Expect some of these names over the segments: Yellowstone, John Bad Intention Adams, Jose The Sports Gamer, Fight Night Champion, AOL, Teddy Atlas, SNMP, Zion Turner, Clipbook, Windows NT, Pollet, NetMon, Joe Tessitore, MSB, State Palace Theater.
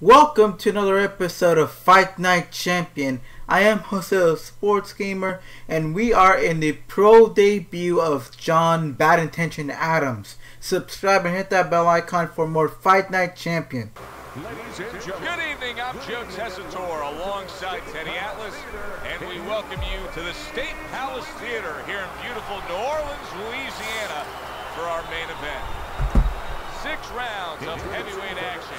Welcome to another episode of Fight Night Champion. I am Jose The Sports Gamer, and we are in the pro debut of John Bad Intention Adams. Subscribe and hit that bell icon for more Fight Night Champion. Ladies and gentlemen, good evening. I'm Joe Tessitore alongside Teddy Atlas, and we welcome you to the State Palace Theater here in beautiful New Orleans, Louisiana, for our main event. 6 rounds of heavyweight action.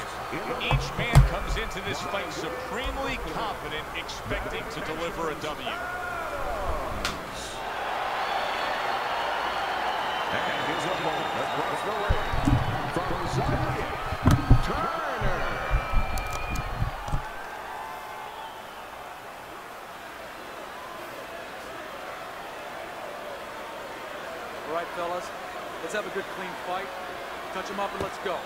Each man comes into this fight supremely confident, expecting to deliver a W. And his opponent across the ring from Zion Turner. All right, fellas, let's have a good, clean fight. Touch him up and let's go.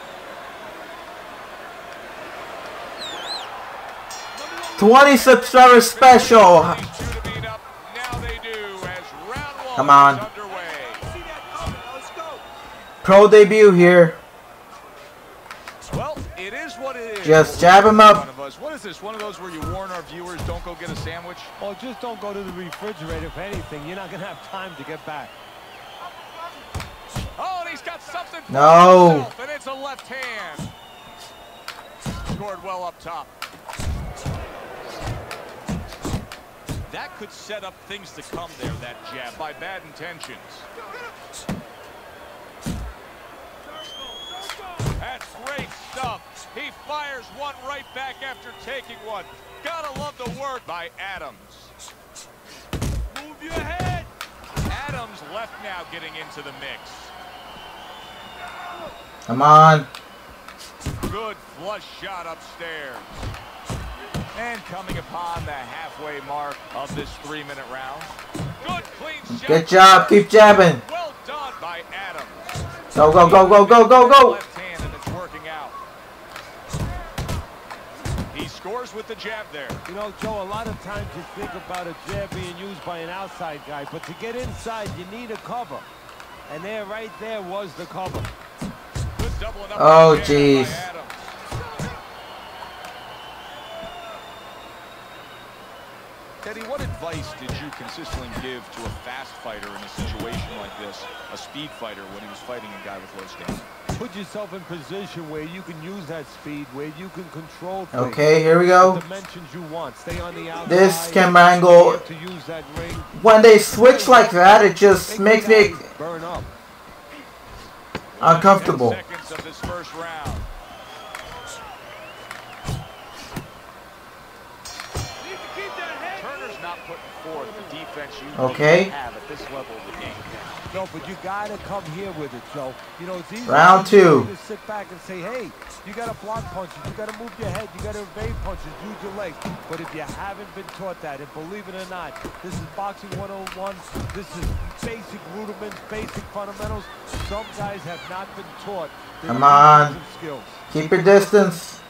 $20 subscriber special. Come on. Pro debut here. Well, it is what it is. Just jab him up. What is this? One of those where you warn our viewers, don't go get a sandwich? Oh, just don't go to the refrigerator. If anything, you're not going to have time to get back. He's got something. No. And it's a left hand. Scored well up top. That could set up things to come there, that jab by Bad Intentions. That's great stuff. He fires one right back after taking one. Gotta love the work by Adams. Move your head. Adams left now getting into the mix. Come on. Good flush shot upstairs. And coming upon the halfway mark of this 3-minute round. Good clean shot. Good job. Keep jabbing. Well done by Adams. Go, go, go, go, go, go, go. Left hand and it's working out. He scores with the jab there. You know, Joe, a lot of times you think about a jab being used by an outside guy, but to get inside, you need a cover. And there, right there was the cover. Oh, jeez. Teddy, what advice did you consistently give to a fast fighter in a situation like this, a speed fighter, when he was fighting a guy with low stance? Put yourself in position where you can use that speed, where you can control things. Okay, here we go. Dimensions you want. Stay on the outside. This camera angle, when they switch like that, it just makes me burn up. Uncomfortable. 10 seconds of this first round. Turner's not putting forth the defense you need to have at this level of the game. No, but you gotta come here with it, Joe. You know, it's easy to sit back and say, hey, you gotta block punches, you gotta move your head, you gotta evade punches, use your legs. But if you haven't been taught that, and believe it or not, this is boxing 101, this is basic rudiments, basic fundamentals. Some guys have not been taught. Come on. Keep your distance.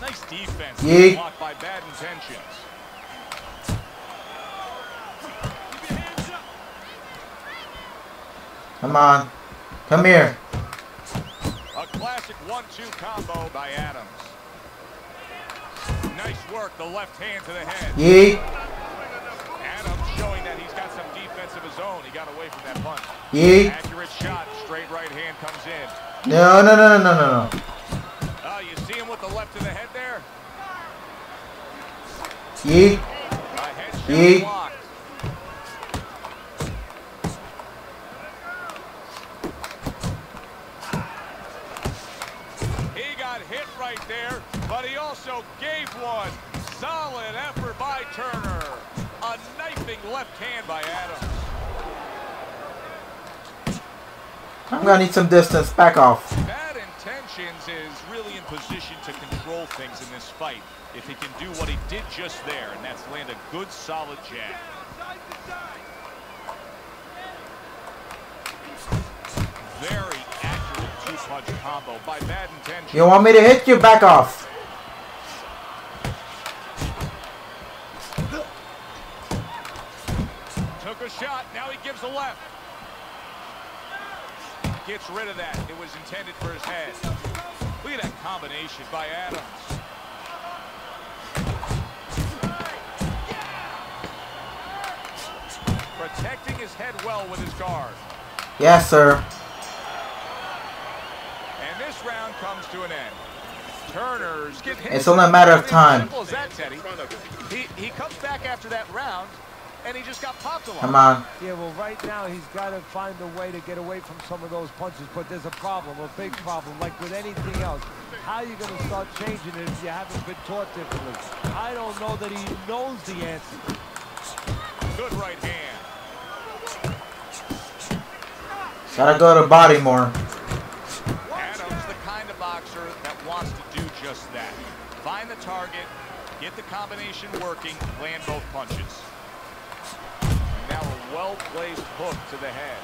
Nice defense. Blocked by Bad Intentions. Come on. Come here. A classic 1-2 combo by Adams. Nice work, the left hand to the head. Yeet. Adams showing that he's got some defense of his own. He got away from that punch. Yeet. Accurate shot, straight right hand comes in. No, no, no, no, no, no. Oh, you see him with the left to the head there? Yeet. A head shot block. There, but he also gave one. Solid effort by Turner. A knifing left hand by Adams. I'm gonna need some distance. Back off. Bad Intentions is really in position to control things in this fight if he can do what he did just there, and that's land a good solid jab. Very punch combo by Bad Intentions. You want me to hit you? Back off. Took a shot. Now he gives a left. Gets rid of that. It was intended for his head. Look at that combination by Adams. Protecting his head well with his guard. Yes, sir. And this round comes to an end. Turner's give him. It's only a matter of time. He comes back after that round, and he just got popped a lot. Come on. Yeah, well, right now he's got to find a way to get away from some of those punches, but there's a problem, a big problem, like with anything else. How are you going to start changing it if you haven't been taught differently? I don't know that he knows the answer. Good right hand. Gotta go to body more. Adams, the kind of boxer that wants to do just that. Find the target, get the combination working, land both punches. Now a well-placed hook to the head.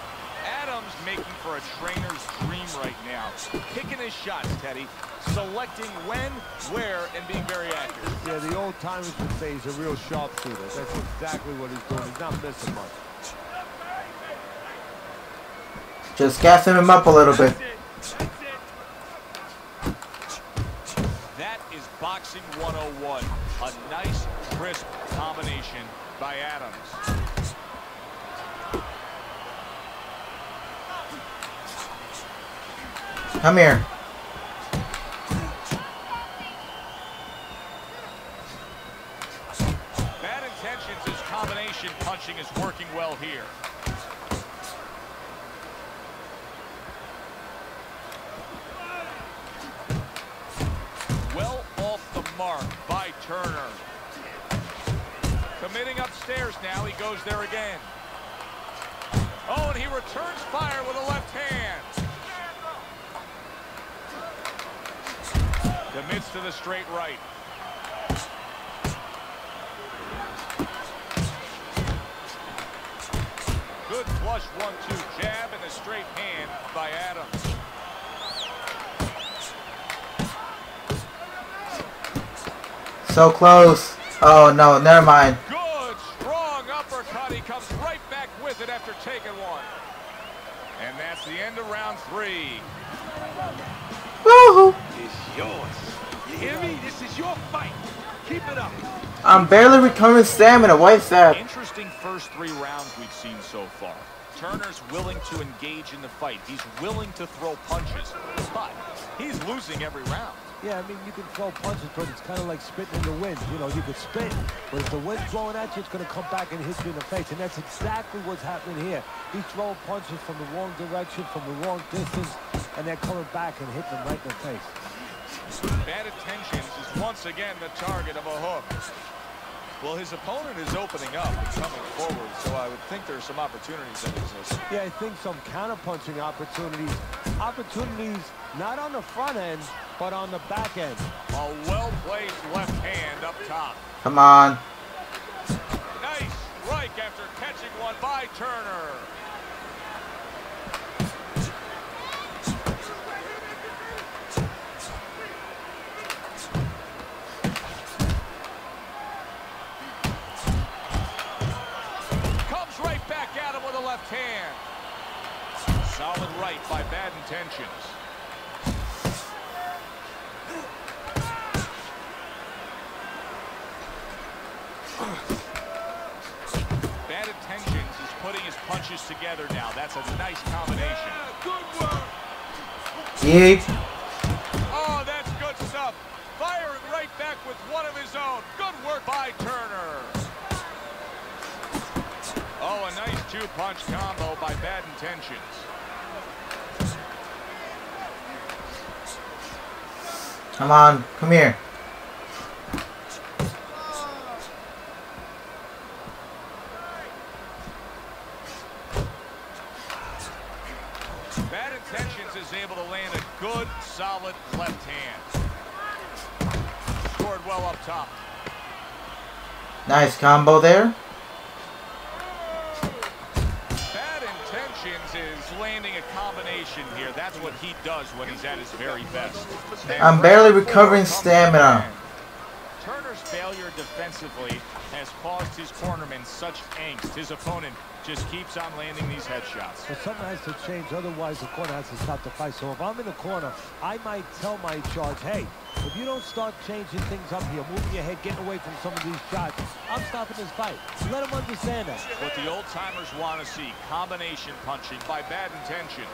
Adams making for a trainer's dream right now. Picking his shots, Teddy. Selecting when, where, and being very accurate. Yeah, the old timers would say he's a real sharpshooter. That's exactly what he's doing. He's not missing much. Just gassing him up a little bit. That is boxing 101. A nice, crisp combination by Adams. Come here. Bad intentions. His combination punching is working well here. Well off the mark by Turner. Committing upstairs now. He goes there again. Oh, and he returns fire with a left hand. The midst of the straight right. Good flush 1-2 jab and a straight hand by Adams. So close. Oh no, never mind. Good strong uppercut. He comes right back with it after taking one. And that's the end of round 3. Woohoo! It's yours. You hear me? This is your fight. Keep it up. I'm barely recovering stamina. Why is that? Interesting first 3 rounds we've seen so far. Turner's willing to engage in the fight. He's willing to throw punches, but he's losing every round. Yeah, I mean, you can throw punches, but it's kind of like spitting in the wind. You know, you could spit, but if the wind's blowing at you, it's going to come back and hit you in the face, and that's exactly what's happening here. He's throwing punches from the wrong direction, from the wrong distance, and they're coming back and hitting them right in the face. Bad intentions is once again the target of a hook. Well, his opponent is opening up and coming forward, so I would think there's some opportunities that exist. Yeah, I think some counterpunching opportunities. Opportunities not on the front end, but on the back end. A well-placed left hand up top. Come on. Nice strike after catching one by Turner. Hand. Solid right by Bad Intentions. Bad Intentions is putting his punches together now. That's a nice combination. Yeah, good work. Oh, that's good stuff. Firing right back with one of his own. Good work by Turner. Oh, a nice two-punch combo by Bad Intentions. Come on, come here. Bad Intentions is able to land a good, solid left hand. Scored well up top. Nice combo there. Landing a combination here. That's what he does when he's at his very best. I'm barely recovering stamina. Turner's failure defensively has has caused his cornerman such angst. His opponent just keeps on landing these headshots. But something has to change, otherwise the corner has to stop the fight. So if I'm in the corner, I might tell my charge, hey, if you don't start changing things up here, moving your head, getting away from some of these shots, I'm stopping this fight. Let them understand that. What the old-timers want to see, combination punching by Bad Intentions.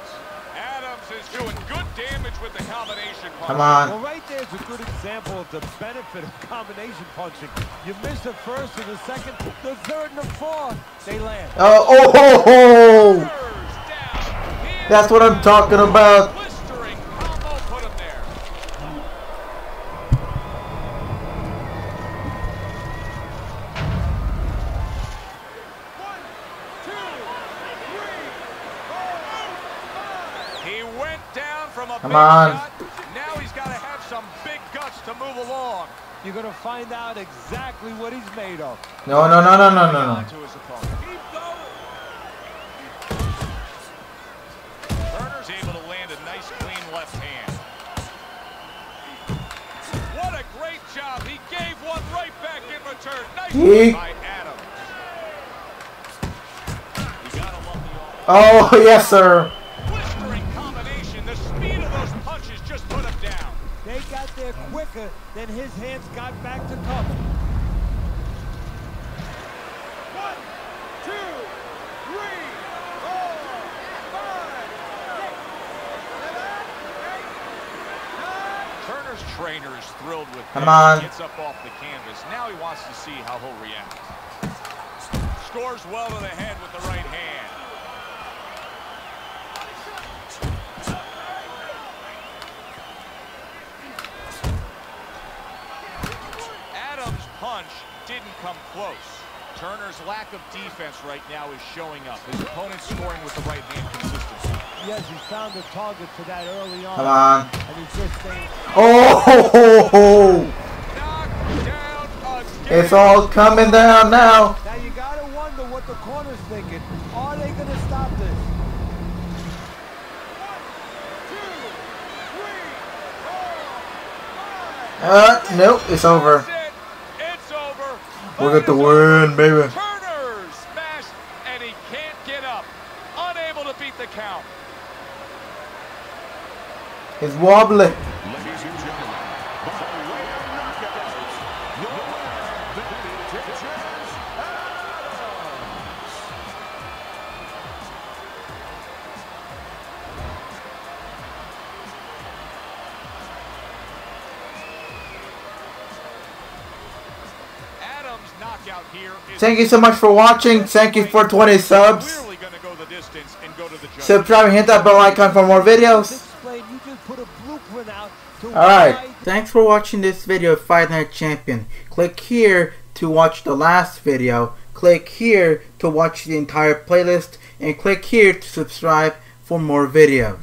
Adams is doing good damage with the combination punch. Come on. Well, right there's a good example of the benefit of combination punching. You miss the first and the second, the third and the fourth. They land. Oh, ho, ho. That's what I'm talking about. Blistering combo put him there. One, two, three, four, five. He went down from a big shot. Now he's got to have some big guts to move along. You're going to find out exactly what he's made of. No. Turner's able to land a nice, clean left hand. What a great job. He gave one right back in return. Nice by Adams. He got a lucky off. Oh, yes, sir. Blistering combination. The speed of those punches just put him down. They got there quicker than his hands got back to cover. One, two, three, four, five, six, seven, eight, nine. Turner's trainer is thrilled with him. He gets up off the canvas. Now he wants to see how he'll react. Scores well to the head with the right hand. Didn't come close. Turner's lack of defense right now is showing up. His opponent's scoring with the right hand consistently. Yes, he found the target for that early on. Come on. And he's just saying, oh, ho, ho, ho. It's all coming down now. Now you gotta wonder what the corner's thinking. Are they gonna stop this? One, two, three, four, five. Nope, it's over. We'll get the win, baby. Turner smashed, and he can't get up. Unable to beat the count. It's wobbly. Ladies and gentlemen, by way of knockouts, your Bad Intentions Adams. Thank you so much for watching. Thank you for 20 subs. Subscribe and hit that bell icon for more videos. Alright, thanks for watching this video of Fight Night Champion. Click here to watch the last video. Click here to watch the entire playlist. And click here to subscribe for more videos.